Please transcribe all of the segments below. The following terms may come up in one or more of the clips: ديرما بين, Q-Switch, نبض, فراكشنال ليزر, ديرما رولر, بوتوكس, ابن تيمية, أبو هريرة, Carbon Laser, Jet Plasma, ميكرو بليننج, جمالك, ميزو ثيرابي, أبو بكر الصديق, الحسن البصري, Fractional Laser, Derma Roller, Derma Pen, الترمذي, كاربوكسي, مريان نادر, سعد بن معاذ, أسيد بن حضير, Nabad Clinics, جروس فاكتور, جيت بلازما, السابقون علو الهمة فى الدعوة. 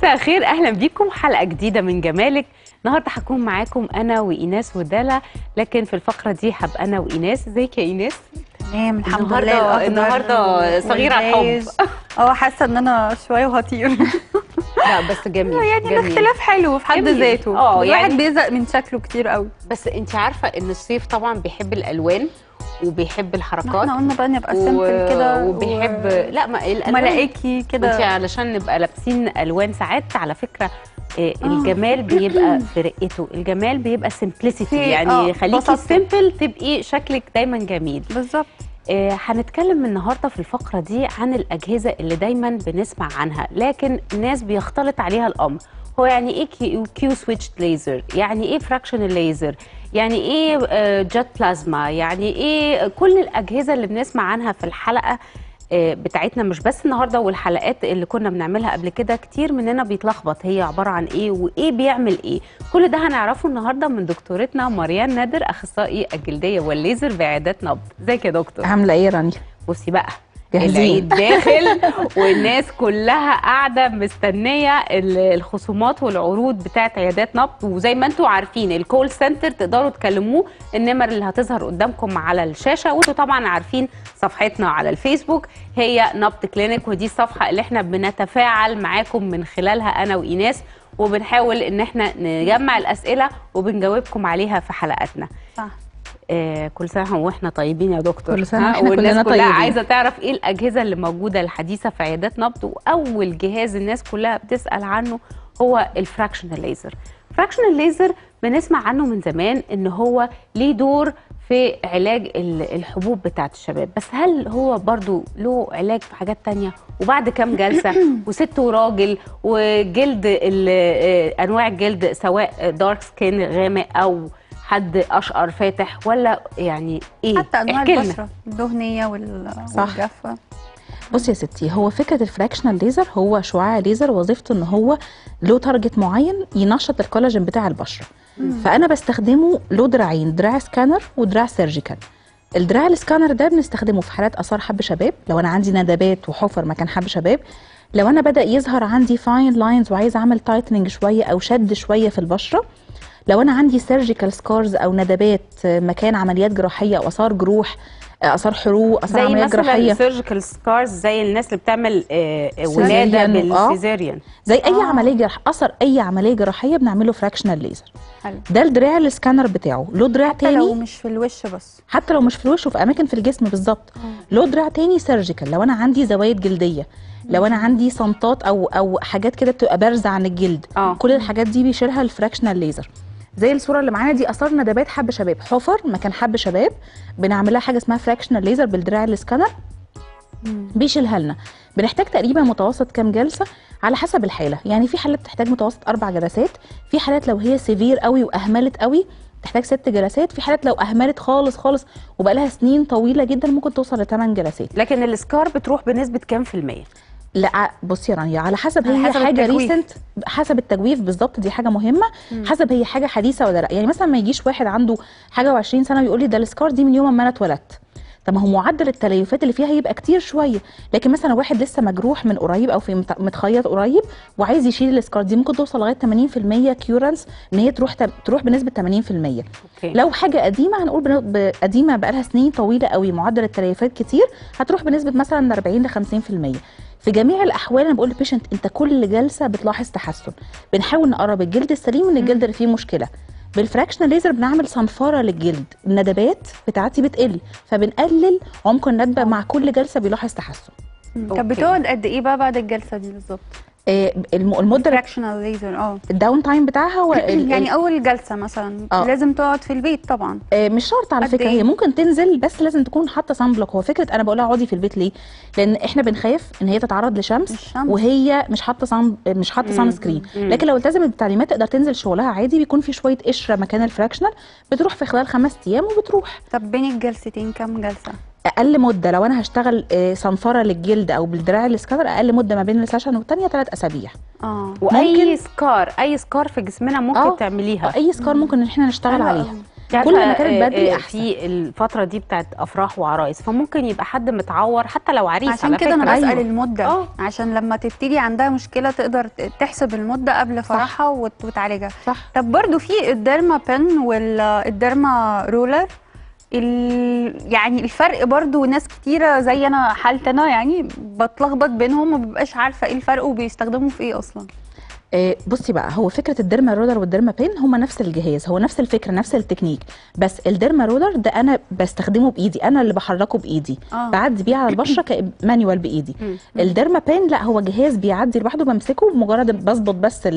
مساء الخير، اهلا بيكم حلقه جديده من جمالك. النهارده هكون معاكم انا وايناس ودلا، لكن في الفقره دي هبقى انا وايناس. ازيك يا ايناس؟ تمام الحمد لله. النهارده صغيره الحب، حاسه ان انا شويه وهطير. لا بس جميل، يعني جميل. الاختلاف حلو في حد ذاته، الواحد بيزهق من شكله كتير قوي. بس انت عارفه ان الصيف طبعا بيحب الالوان وبيحب الحركات، احنا قلنا بقى نبقى سمبل كده وبيحب لا ملائكي كده، انت علشان نبقى لابسين الوان. ساعات على فكره الجمال بيبقى في رقته، الجمال بيبقى سمبلسيتي، يعني خليكي سمبل تبقي شكلك دايما جميل. بالظبط. هنتكلم النهارده في الفقره دي عن الاجهزه اللي دايما بنسمع عنها لكن الناس بيختلط عليها الامر. هو يعني ايه كيو سويتش ليزر؟ يعني ايه فراكشنال ليزر؟ يعني ايه جت بلازما؟ يعني ايه كل الاجهزه اللي بنسمع عنها في الحلقه بتاعتنا، مش بس النهارده، والحلقات اللي كنا بنعملها قبل كده كتير مننا بيتلخبط هي عباره عن ايه وايه بيعمل ايه. كل ده هنعرفه النهارده من دكتورتنا مريان نادر، اخصائي الجلديه والليزر بعيادات نبض. ازيك يا دكتور؟ عامله ايه رانيا؟ بصي بقى، العيد داخل والناس كلها قاعده مستنيه الخصومات والعروض بتاعت عيادات نبض، وزي ما انتم عارفين الكول سنتر تقدروا تكلموه، النمر اللي هتظهر قدامكم على الشاشه، وانتم طبعا عارفين صفحتنا على الفيسبوك هي نبض كلينيك، ودي الصفحه اللي احنا بنتفاعل معاكم من خلالها انا وايناس، وبنحاول ان احنا نجمع الاسئله وبنجاوبكم عليها في حلقاتنا. صح. كل سنه واحنا طيبين يا دكتور. كل سنه واحنا كلنا طيبين. عايزه تعرف ايه الاجهزه اللي موجوده الحديثه في عيادات نبض، واول جهاز الناس كلها بتسال عنه هو الفراكشنال ليزر. الفراكشنال ليزر بنسمع عنه من زمان ان هو ليه دور في علاج الحبوب بتاعت الشباب، بس هل هو برضو له علاج في حاجات تانية؟ وبعد كام جلسه وست وراجل وجلد انواع الجلد سواء دارك سكين غامق او حد اشقر فاتح، ولا يعني ايه حتى انواع البشره الدهنيه والجافه؟ بصي يا ستي، هو فكره الفراكشنال ليزر هو شعاع ليزر وظيفته ان هو له تارجت معين ينشط الكولاجين بتاع البشره. فانا بستخدمه له دراعين، دراع سكانر ودراع سيرجيكال. الدراع السكانر ده بنستخدمه في حالات اثار حب شباب، لو انا عندي ندبات وحفر مكان حب شباب، لو انا بدا يظهر عندي فاين لاينز وعايز اعمل تايتننج شويه او شد شويه في البشره، لو انا عندي سيرجيكال سكارز او ندبات مكان عمليات جراحيه او اثار جروح، اثار حروق، اثار عمليات جراحيه، زي مثلا سيرجيكال سكارز زي الناس اللي بتعمل ولاده بالسيزيريان، زي اي عمليه جراحيه، اثر اي عمليه جراحيه بنعمله فراكشنال ليزر. ده الدراع السكانر بتاعه له دراع تاني، حتى لو مش في الوش، بس حتى لو مش في الوش وفي اماكن في الجسم بالظبط له دراع تاني سيرجيكال، لو انا عندي زوايد جلديه، لو انا عندي صنطات او حاجات كده بتبقى بارزه عن الجلد، كل الحاجات دي بيشيلها الفراكشنال ليزر. زي الصوره اللي معانا دي اثار ندبات حب شباب، حفر مكان حب شباب، بنعملها حاجه اسمها فراكشنال ليزر بالدراع السكانر بيشيلها لنا. بنحتاج تقريبا متوسط كام جلسه على حسب الحاله، يعني في حالات بتحتاج متوسط 4 جلسات، في حالات لو هي سيفير قوي واهملت قوي تحتاج 6 جلسات، في حالات لو اهملت خالص خالص وبقى لها سنين طويله جدا ممكن توصل ل 8 جلسات. لكن الاسكار بتروح بنسبه كام في الميه؟ لا بصي يا رانيا، على حسب هي حاجه ريسنت، حسب التجويف بالظبط، دي حاجه مهمه، حسب هي حاجه حديثه ولا لا. يعني مثلا ما يجيش واحد عنده حاجه و20 سنه ويقول لي ده السكار دي من يوم ما انا اتولدت، طب ما هو معدل التليفات اللي فيها هيبقى كتير شويه. لكن مثلا واحد لسه مجروح من قريب او في متخيط قريب وعايز يشيل السكار دي، ممكن توصل لغايه 80% كيورانس، ان هي تروح بنسبه 80%. أوكي. لو حاجه قديمه هنقول قديمه بقى لها سنين طويله قوي، معدل التليفات كتير، هتروح بنسبه مثلا 40 ل 50%. في جميع الاحوال انا بقول للبيشنت انت كل جلسه بتلاحظ تحسن، بنحاول نقرب الجلد السليم من الجلد اللي فيه مشكله. بالفراكشنال ليزر بنعمل صنفره للجلد، الندبات بتاعتي بتقل فبنقلل عمق الندبه، مع كل جلسه بيلاحظ تحسن. طب بتقعد قد ايه بقى بعد الجلسه دي بالظبط؟ المده الفراكشنال ليزر الداون تايم بتاعها يعني اول جلسه مثلا لازم تقعد في البيت طبعا؟ مش شرط على فكره، هي ممكن تنزل بس لازم تكون حاطه صن بلوك. هو فكره انا بقولها اقعدي في البيت ليه؟ لان احنا بنخاف ان هي تتعرض لشمس وهي مش حاطه صن سكرين، لكن لو التزمت بالتعليمات تقدر تنزل شغلها عادي، بيكون في شويه قشره مكان الفراكشنال بتروح في خلال 5 ايام وبتروح. طب بين الجلستين كام جلسه؟ اقل مده لو انا هشتغل صنفره للجلد او بالدراع السكانر، اقل مده ما بين السيشن والثانيه 3 اسابيع. واي سكار في جسمنا ممكن تعمليها، اي سكار ممكن ان احنا نشتغل عليها. كل ما كانت بدري احسن في الفتره دي بتاعت افراح وعرايس، فممكن يبقى حد متعور حتى لو عريس. عشان كده انا بسال المده عشان لما تبتدي عندها مشكله تقدر تحسب المده قبل فرحها وتعالجها. طب برضو في الديرما بن والديرما رولر، يعني الفرق برضو ناس كتيره زي انا حالتي انا يعني بتلخبط بينهم ومببقاش عارفه ايه الفرق وبيستخدموا في ايه اصلا. بصي بقى، هو فكره الديرما رولر والديرما بين هما نفس الجهاز، هو نفس الفكره نفس التكنيك، بس الديرما رولر ده انا بستخدمه بايدي، انا اللي بحركه بايدي بعدي بيه على البشره كمانيوال بايدي. الديرما بين لا، هو جهاز بيعدي لوحده، بمسكه بمجرد بظبط بس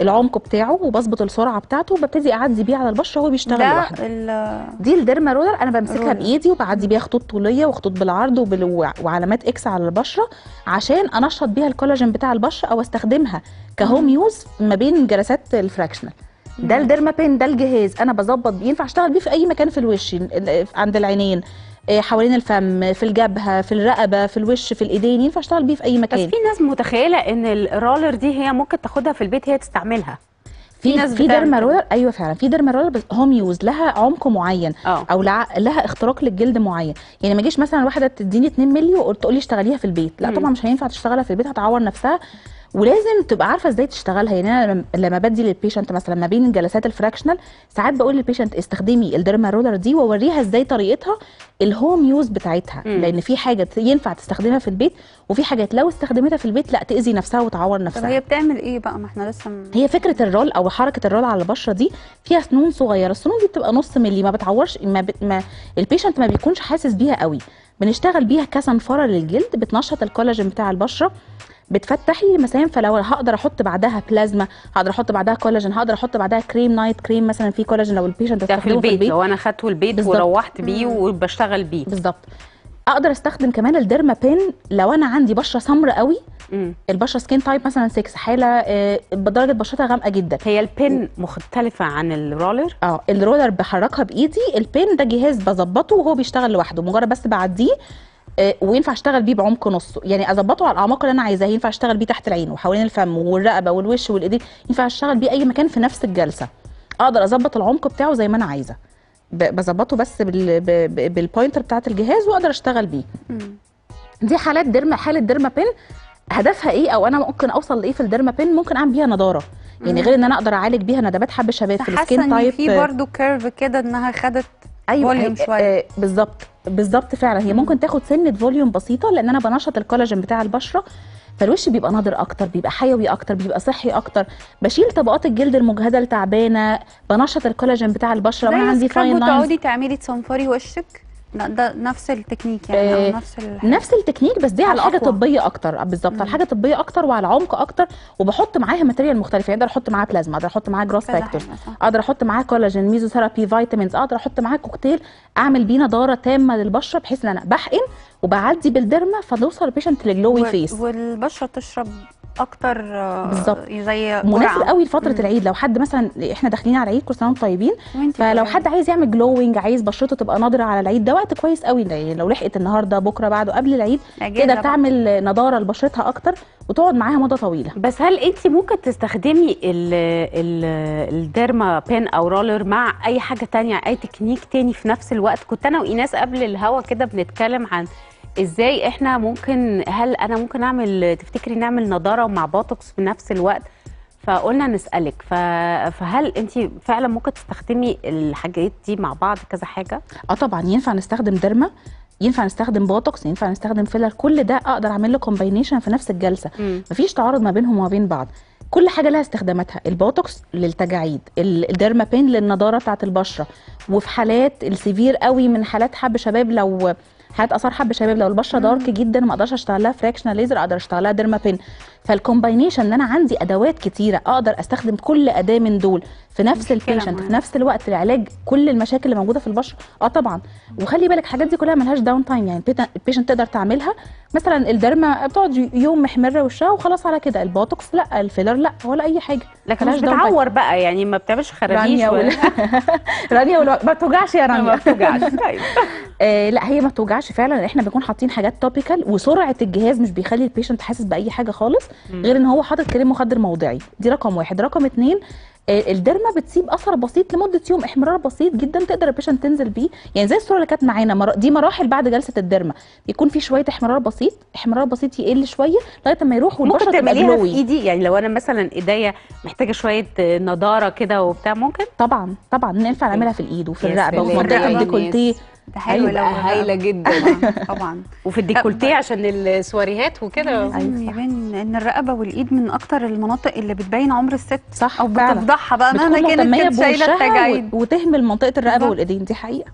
العمق بتاعه وبظبط السرعه بتاعته وببتدي اعدي بيه على البشره وهو بيشتغل لوحده. دي الديرما رولر انا بمسكها بايدي وبعدي بيها خطوط طوليه وخطوط بالعرض وعلامات اكس على البشره عشان انشط بيها الكولاجين بتاع البشره او استخدمها كهوم يوز ما بين جلسات الفراكشنال. ده الديرما بين ده الجهاز انا بظبط بيه، ينفع اشتغل بيه في اي مكان في الوش، عند العينين، حوالين الفم، في الجبهه، في الرقبه، في الوش، في الايدين، ينفع اشتغل بيه في اي مكان. بس في ناس متخيله ان الرولر دي هي ممكن تاخدها في البيت هي تستعملها. في ناس في ديرما رولر، ايوه فعلا في ديرما رولر بس هوم يوز، لها عمق معين او لها اختراق للجلد معين. يعني ما اجيش مثلا واحده تديني 2 مللي وتقول لي اشتغليها في البيت، لا طبعا مش هينفع تشتغلها في البيت، هتعور نفسها، ولازم تبقى عارفه ازاي تشتغلها. يعني انا لما بدي للبيشنت مثلا ما بين جلسات الفراكشنال ساعات بقول للبيشنت استخدمي الديرما رولر دي واوريها ازاي طريقتها الهوم يوز بتاعتها، لان في حاجه ينفع تستخدمها في البيت وفي حاجات لو استخدمتها في البيت لا تاذي نفسها وتعور نفسها. طب هي بتعمل ايه بقى؟ ما احنا لسه هي فكره الرول او حركه الرول على البشره دي فيها سنون صغيره، السنون دي بتبقى نص مللي، ما بتعورش، ما البيشنت ما بيكونش حاسس بيها قوي. بنشتغل بيها كصنفره للجلد، بتنشط الكولاجين بتاع البشره، بتفتح لي مسام، فلو هقدر احط بعدها بلازما، هقدر احط بعدها كولاجين، هقدر احط بعدها كريم نايت كريم مثلا، في كولاجين لو البيشنت استخدمه في البيت، لو انا خدته البيت وروحت بيه وبشتغل بيه بالظبط. اقدر استخدم كمان الديرما بين لو انا عندي بشره سمراء قوي، البشره سكين تايب مثلا 6، حاله بدرجه بشرتها غامقه جدا. هي البين مختلفه عن الرولر؟ الرولر بحركها بايدي، البين ده جهاز بظبطه وهو بيشتغل لوحده، مجرد بس بعديه وينفع اشتغل بيه بعمق نصه، يعني اظبطه على الاعماق اللي انا عايزاها، ينفع اشتغل بيه تحت العين وحوالين الفم والرقبه والوش والايدين، ينفع اشتغل بيه اي مكان في نفس الجلسه، اقدر اظبط العمق بتاعه زي ما انا عايزه، بظبطه بس بالبوينتر بتاعت الجهاز واقدر اشتغل بيه. دي حالات حاله ديرما بين هدفها ايه او انا ممكن اوصل لايه في الديرما بين؟ ممكن اعمل بيها نضاره، يعني غير ان انا اقدر اعالج بيها ندبات حب شباب في السكين تايب. في برضه كيرف كده انها خدت فوليوم شويه. بالظبط بالظبط فعلا، هي ممكن تاخد سنه فوليوم بسيطه لان انا بنشط الكولاجين بتاع البشره، فالوش بيبقى نضر اكتر، بيبقى حيوي اكتر، بيبقى صحي اكتر، بشيل طبقات الجلد المجهده التعبانه، بنشط الكولاجين بتاع البشره. وانا عندي فاين لاينز بتقعدي تعملي تصنفري وشك، ده نفس التكنيك يعني او نفس التكنيك، بس دي على حاجه طبيه اكتر. بالظبط، على حاجه طبيه اكتر وعلى عمق اكتر، وبحط معاها ماتيريال مختلفه، يعني اقدر احط معاها بلازما، اقدر احط معاها جروس فاكتور، اقدر احط معاها كولاجين، ميزو ثيرابي، فيتامينز، اقدر احط معاها كوكتيل اعمل بيه نضاره تامه للبشره، بحيث ان انا بحقن وبعدي بالديرما فنوصل البيشنت للجلوي فيس والبشره تشرب اكتر. بالظبط، زي مناسب قوي لفتره العيد، لو حد مثلا احنا داخلين على العيد، كل سنه وانتم طيبين، فلو حد عايز يعمل جلوينج، عايز بشرته تبقى ناضره على العيد، ده وقت كويس قوي، يعني لو لحقت النهارده بكره بعده قبل العيد تقدر تعمل نضاره لبشرتها اكتر وتقعد معاها مده طويله. بس هل انت ممكن تستخدمي الديرما بين او رولر مع اي حاجه ثانيه، اي تكنيك ثاني في نفس الوقت؟ كنت انا وايناس قبل الهوا كده بنتكلم عن ازاي احنا ممكن، هل انا ممكن اعمل، تفتكري نعمل نضاره مع بوتوكس في نفس الوقت؟ فقلنا نسالك، فهل انت فعلا ممكن تستخدمي الحاجات دي مع بعض كذا حاجه؟ طبعا ينفع نستخدم ديرما، ينفع نستخدم بوتوكس، ينفع نستخدم فيلر، كل ده اقدر اعمل له كومباينيشن في نفس الجلسه، مفيش تعارض ما بينهم وما بين بعض. كل حاجه لها استخداماتها، البوتوكس للتجاعيد، الديرما بين للنضاره بتاعه البشره، وفي حالات السيفير قوي من حالات حب شباب، لو حالات اثار حب شباب، لو البشره دارك جدا ما اقدرش اشتغل لها فراكشنال ليزر، اقدر اشتغل لها ديرما بين. فالكومباينيشن ان انا عندي ادوات كتيره، اقدر استخدم كل اداه من دول في نفس البيشنت في نفس الوقت لعلاج كل المشاكل اللي موجوده في البشره. طبعا، وخلي بالك الحاجات دي كلها ملهاش داون تايم، يعني البيشنت تقدر تعملها، مثلا الديرما بتقعد يوم محمره وشها وخلاص على كده، البوتوكس لا، الفيلر لا، ولا اي حاجه، لكن مش بتعور بقى، يعني ما بتعملش خرابيش رانيا ما بتوجعش يا رانيا، ما بتوجعش. طيب لا، هي ما بتوجعش فعلا، احنا بنكون حاطين حاجات توبيكال، وسرعه الجهاز مش بيخلي البيشنت حاسس باي حاجه خالص، غير ان هو حاطط كريم مخدر موضعي، دي رقم 1. رقم 2، الديرما بتسيب اثر بسيط لمده يوم، احمرار بسيط جدا تقدر البيشنت تنزل بيه، يعني زي الصوره اللي كانت معانا دي مراحل بعد جلسه الديرما، بيكون في شويه احمرار بسيط، احمرار بسيط يقل شويه لغايه ما يروح والبشره تبقى جلوي. ممكن تعمليها في ايدي، يعني لو انا مثلا ايديا محتاجه شويه نضاره كده وبتاع ممكن؟ طبعا طبعا ينفع نعملها في الايد وفي الرقبه وفي منطقه الديكولتيه، ده حلوة هايله جدا طبعا وفي الديكولتيه عشان السواريهات وكده، يبان ان الرقبه والايد من اكتر المناطق اللي بتبين عمر الست، صح، او بتفضحها بقى مهما كانت شايله التجاعيد وتهمل منطقه الرقبه والايدين، دي حقيقه.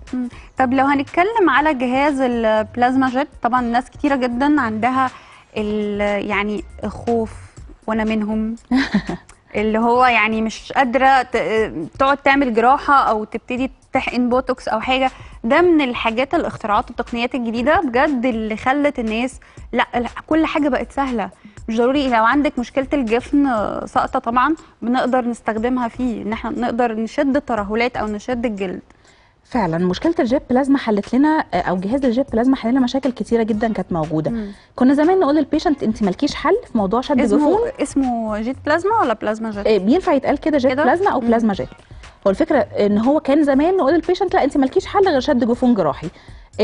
طب لو هنتكلم على جهاز البلازما جيت، طبعا ناس كتيره جدا عندها يعني خوف، وانا منهم اللي هو يعني مش قادره تقعد تعمل جراحه او تبتدي تحقن بوتوكس او حاجه، ده من الحاجات الاختراعات والتقنيات الجديده بجد اللي خلت الناس لا كل حاجه بقت سهله، مش ضروري لو عندك مشكله الجفن ساقطه طبعا بنقدر نستخدمها فيه ان احنا نقدر نشد الترهلات او نشد الجلد. فعلا مشكله الجيت بلازما حلت لنا، او جهاز الجيت بلازما حل لنا مشاكل كتيره جدا كانت موجوده. كنا زمان نقول للبيشنت انت مالكيش حل في موضوع شد جفون، اسمه جيت بلازما ولا بلازما جيت؟ بينفع يتقال كده جيت بلازما او بلازما جيت. هو الفكره ان هو كان زمان نقول للبيشنت لا انت مالكيش حل غير شد جفون جراحي،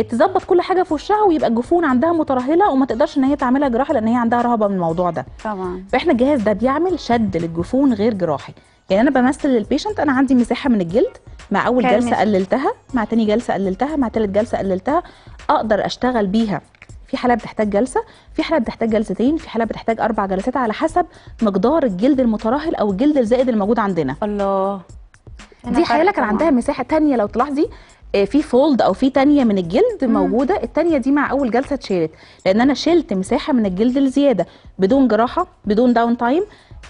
تظبط كل حاجه في وشها ويبقى الجفون عندها مترهله وما تقدرش ان هي تعملها جراحه لان هي عندها رهبه من الموضوع ده. طبعا فاحنا الجهاز ده بيعمل شد للجفون غير جراحي، يعني انا بمثل للبيشنت انا عندي مساحه من الجلد، مع اول جلسه قللتها، مع تاني جلسه قللتها، مع تالت جلسه قللتها، اقدر اشتغل بيها. في حالات بتحتاج جلسه، في حالات بتحتاج جلستين، في حالات بتحتاج 4 جلسات على حسب مقدار الجلد المترهل او الجلد الزائد الموجود عندنا. الله، دي حاله كان عندها مساحه تانية لو تلاحظي في فولد او في تانية من الجلد موجوده، التانية دي مع اول جلسه اتشالت لان انا شلت مساحه من الجلد الزياده بدون جراحه بدون داون تايم.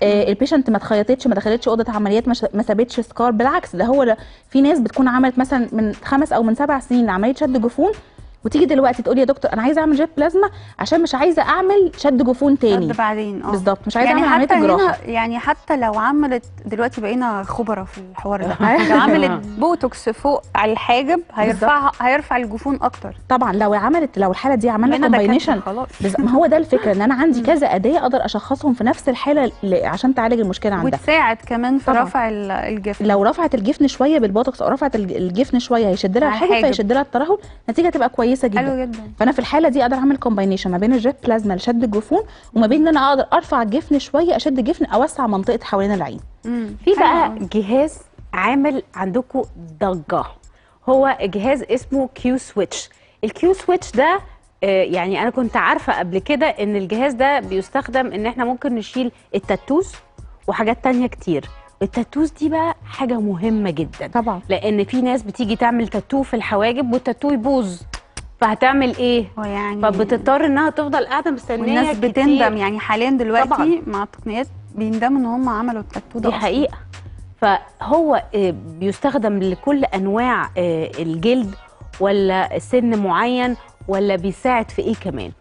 البيشنت ما اتخيطتش، ما دخلتش اوضه عمليات، ما سابتش سكار، بالعكس ده هو في ناس بتكون عملت مثلا من 5 أو من 7 سنين عمليه شد جفون وتيجي دلوقتي تقول يا دكتور انا عايزه اعمل جيت بلازما عشان مش عايزه اعمل شد جفون تاني بعدين. بالظبط، مش عايزه يعني اعمل عمليه جراحه، يعني حتى لو عملت دلوقتي بقينا خبراء في الحوار ده لو عملت بوتوكس فوق على الحاجب هيرفع الجفون اكتر طبعا. لو الحاله دي عملنا كومبينيشن، ما هو ده الفكره ان انا عندي كذا اداه اقدر اشخصهم في نفس الحاله عشان تعالج المشكله عندها وتساعد كمان في رفع الجفن. لو رفعت الجفن شويه بالبوتوكس او رفعت الجفن شويه هيشد لها الحاجب فيشد لها الترهل، النتيجه تبقى كويسه جدا. فانا في الحاله دي اقدر اعمل كومباينيشن ما بين الجيت بلازما لشد الجفون وما بين ان انا اقدر ارفع الجفن شويه، اشد الجفن، اوسع منطقه حوالين العين. في بقى جهاز عامل عندكم ضجه، هو جهاز اسمه Q-Switch. الكيو سويتش ده يعني انا كنت عارفه قبل كده ان الجهاز ده بيستخدم ان احنا ممكن نشيل التاتوز وحاجات تانية كتير. التاتوز دي بقى حاجه مهمه جدا طبعا، لان في ناس بتيجي تعمل تاتو في الحواجب والتاتو يبوظ، فهتعمل ايه؟ يعني فبتضطر انها تفضل قاعده مستنيه. الناس بتندم، يعني حاليا دلوقتي طبعا مع التقنيات بيندموا ان هم عملوا التاتو ده، دي حقيقه. فهو بيستخدم لكل انواع الجلد ولا سن معين ولا بيساعد في ايه كمان؟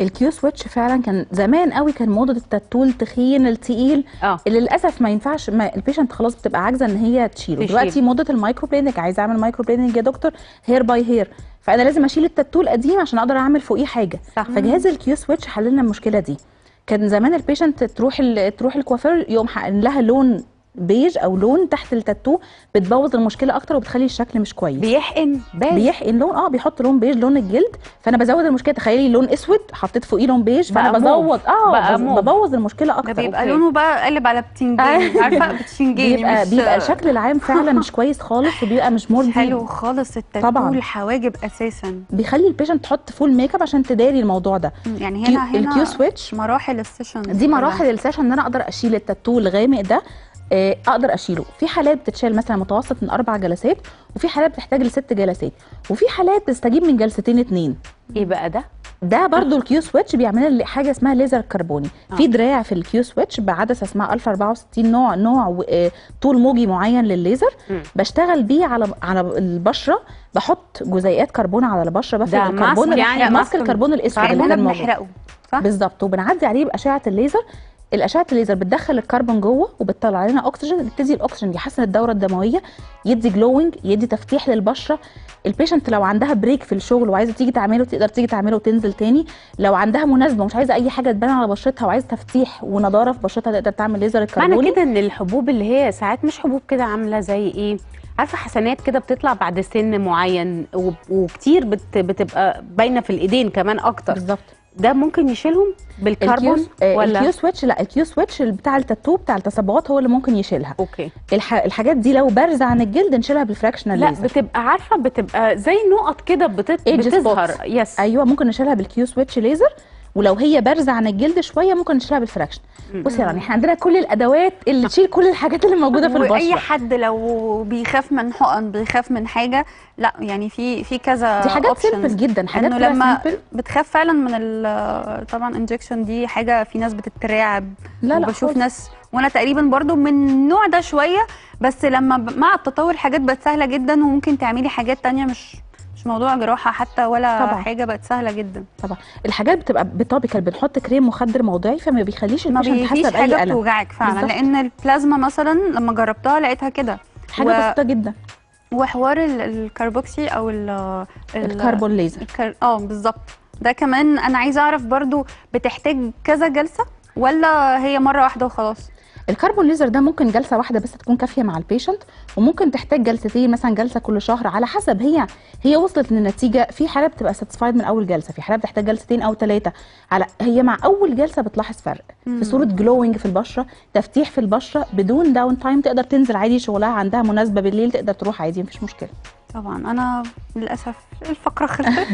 الكيو سويتش فعلا كان زمان قوي كان موضه التاتو التخين التقيل اللي للاسف ما ينفعش، البيشنت خلاص بتبقى عاجزه ان هي تشيله. دلوقتي موضه المايكرو بليننج، عايزه اعمل مايكرو بليننج يا دكتور هير باي هير، فانا لازم اشيل التاتو القديم عشان اقدر اعمل فوقيه حاجه. فجهاز الكيو سويتش حل لنا المشكله دي. كان زمان البيشنت تروح الكوافير يقوم حقن لها لون بيج او لون تحت التاتو، بتبوظ المشكله اكتر وبتخلي الشكل مش كويس. بيحقن لون، بيحط لون بيج لون الجلد، فانا بزود المشكله. تخيلي لون اسود حطيت فوقيه لون بيج، فانا بزود ببوظ المشكله اكتر. ده بيبقى لونه بقى قلب على بتنجاني عارفه بتنجاني بيبقى الشكل العام فعلا مش كويس خالص، وبيبقى مش مرضي حلو خالص. التاتو الحواجب اساسا بيخلي البيشنت تحط فول ميك اب عشان تداري الموضوع ده. يعني هنا الكيو سويتش مراحل السيشن دي، مراحل السيشن ان انا اقدر اشيل التاتو الغامق ده، اقدر اشيله. في حالات بتتشال مثلا متوسط من 4 جلسات، وفي حالات بتحتاج ل6 جلسات، وفي حالات بتستجيب من 2 جلسات. ايه بقى ده؟ ده برضو الكيو سويتش بيعمل لنا حاجه اسمها ليزر كربوني. في دراع في الكيو سويتش بعدسه اسمها 1064، نوع طول موجي معين للليزر، بشتغل بيه على البشره، بحط جزيئات كربون على البشره، بفرد الكربون، يعني ماسك الكربون الاسود اللي احنا بنحرقه بالظبط، وبنعدي عليه باشعه الليزر. الاشعه الليزر بتدخل الكربون جوه وبتطلع لنا اكسجين، بتدي الاكسجين يحسن الدوره الدمويه، يدي جلوينج، يدي تفتيح للبشره. البيشنت لو عندها بريك في الشغل وعايزه تيجي تعمله تقدر تيجي تعمله وتنزل تاني، لو عندها مناسبه ومش عايزه اي حاجه تبان على بشرتها وعايزه تفتيح ونضاره في بشرتها تقدر تعمل ليزر الكربون. معنى كده ان الحبوب اللي هي ساعات مش حبوب كده عامله زي ايه، عارفه حسنات كده بتطلع بعد سن معين وكتير بتبقى باينه في الايدين كمان اكتر بالظبط، ده ممكن يشيلهم بالكربون ولا الكيو سويتش؟ لا الكيو سويتش بتاع التاتو بتاع التصبغات هو اللي ممكن يشيلها. اوكي الحاجات دي لو بارزه عن الجلد نشيلها بالفراكشنال ليزر. لا بتبقى عارفه بتبقى زي نقط كده بتظهر. يس ايوه ممكن نشيلها بالكيو سويتش ليزر، ولو هي بارزه عن الجلد شويه ممكن نشيلها بالفراكشن. بصي يعني احنا عندنا كل الادوات اللي تشيل كل الحاجات اللي موجوده في البشره، واي حد لو بيخاف من حقن بيخاف من حاجه، لا يعني في كذا دي حاجات سيمبل جدا، حاجات انه لما بتخاف فعلا من طبعا انجكشن دي حاجه في ناس بتترعب. لا بشوف ناس وانا تقريبا برضو من النوع ده شويه، بس لما مع التطور الحاجات بقت سهله جدا وممكن تعملي حاجات ثانيه مش موضوع جراحه حتى ولا طبعًا. حاجه بقت سهله جدا طبعا. الحاجات بتبقى بتوبيكال، بنحط كريم مخدر موضعي فما بيخليش البيشنت حاسه باي الم، حاجه بتوجعك فعلا بالزبط. لان البلازما مثلا لما جربتها لقيتها كده حاجه بسيطه جدا، وحوار الكاربوكسي او الكربون ليزر بالظبط، ده كمان انا عايزه اعرف برضو بتحتاج كذا جلسه ولا هي مره واحده وخلاص؟ الكربون ليزر ده ممكن جلسه واحده بس تكون كافيه مع البيشنت، وممكن تحتاج جلستين مثلا، جلسه كل شهر على حسب هي وصلت للنتيجه. في حالات بتبقى ساتسفايد من اول جلسه، في حالات بتحتاج جلستين او ثلاثه، على هي مع اول جلسه بتلاحظ فرق في صوره جلوينج في البشره، تفتيح في البشره، بدون داون تايم تقدر تنزل عادي شغلها، عندها مناسبه بالليل تقدر تروح عادي مفيش مشكله. طبعا انا للاسف الفقره خلصت.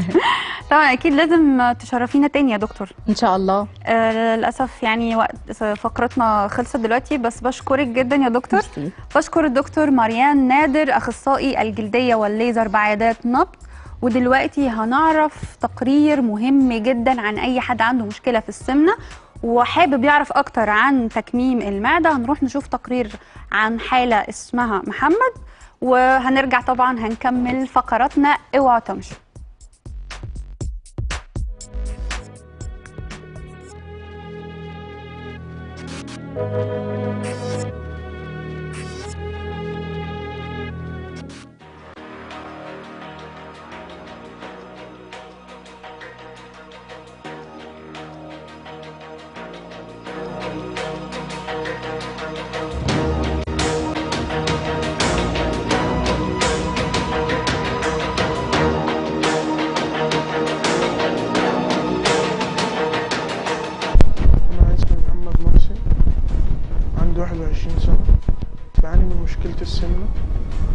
طبعا اكيد لازم تشرفينا تاني يا دكتور ان شاء الله. للاسف يعني وقت فقرتنا خلصت دلوقتي، بس بشكرك جدا يا دكتور. بشكر الدكتور مريان نادر اخصائي الجلديه والليزر بعيادات نبض. ودلوقتي هنعرف تقرير مهم جدا عن اي حد عنده مشكله في السمنه وحابب يعرف اكتر عن تكميم المعده، هنروح نشوف تقرير عن حاله اسمها محمد، وهنرجع طبعا هنكمل فقراتنا، اوعوا تمشوا.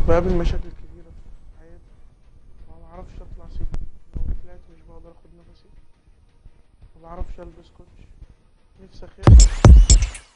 بقابل مشاكل كبيرة في حياتي، ما بعرفش اطلع سلم، لو طلعت مش بقدر اخد نفسي، ما بعرفش البس كوتش، نفسي اخاف.